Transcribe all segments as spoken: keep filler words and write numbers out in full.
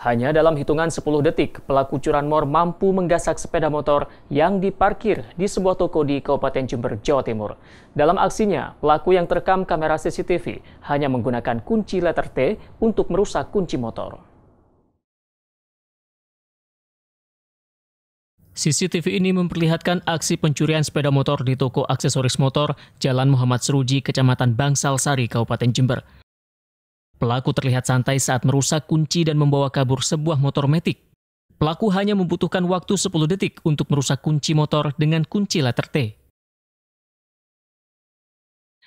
Hanya dalam hitungan sepuluh detik, pelaku curanmor mampu menggasak sepeda motor yang diparkir di sebuah toko di Kabupaten Jember, Jawa Timur. Dalam aksinya, pelaku yang terekam kamera C C T V hanya menggunakan kunci letter T untuk merusak kunci motor. C C T V ini memperlihatkan aksi pencurian sepeda motor di toko aksesoris motor Jalan Mohammad Sroedji, Kecamatan Bangsalsari, Kabupaten Jember. Pelaku terlihat santai saat merusak kunci dan membawa kabur sebuah motor metik. Pelaku hanya membutuhkan waktu sepuluh detik untuk merusak kunci motor dengan kunci letter T.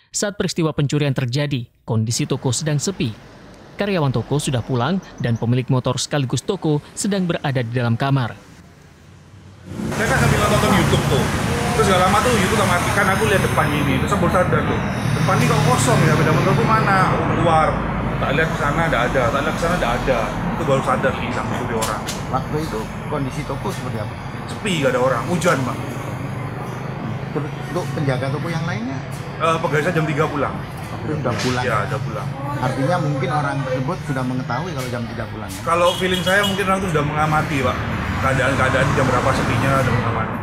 Saat peristiwa pencurian terjadi, kondisi toko sedang sepi. Karyawan toko sudah pulang dan pemilik motor sekaligus toko sedang berada di dalam kamar. Saya kan sambil nonton YouTube tuh, terus gak lama tuh YouTube sama matikan, aku lihat depan ini, terus aku sadar tuh, depan ini kok kosong ya, beda motor tuh mana, aku keluar, tak lihat ke sana ada ada, tak lihat ke sana ada ada, itu baru sadar nih sampai curi orang. Waktu itu kondisi toko seperti apa? Sepi, gak ada orang, hujan bang. Terus untuk penjaga toko yang lainnya? Uh, Pegawai saya jam tiga pulang. Sudah pulang. Ya, sudah pulang. Artinya mungkin orang tersebut sudah mengetahui kalau jam tiga pulang. Ya? Kalau feeling saya mungkin orang itu sudah mengamati, Pak. Keadaan-keadaan jam berapa sepinya sudah mengamati.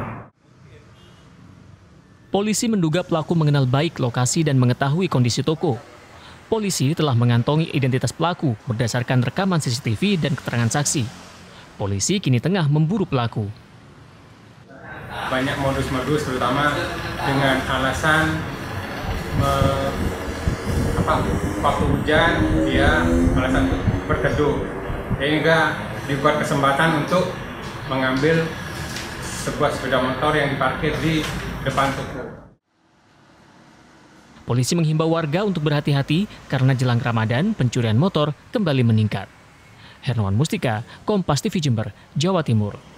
Polisi menduga pelaku mengenal baik lokasi dan mengetahui kondisi toko. Polisi telah mengantongi identitas pelaku berdasarkan rekaman C C T V dan keterangan saksi. Polisi kini tengah memburu pelaku. Banyak modus-modus terutama dengan alasan apa, waktu hujan dia alasan berteduh sehingga dibuat kesempatan untuk mengambil sebuah sepeda motor yang diparkir di depan toko. Polisi menghimbau warga untuk berhati-hati karena jelang Ramadan pencurian motor kembali meningkat. Hernawan Mustika, KompasTV Jember, Jawa Timur.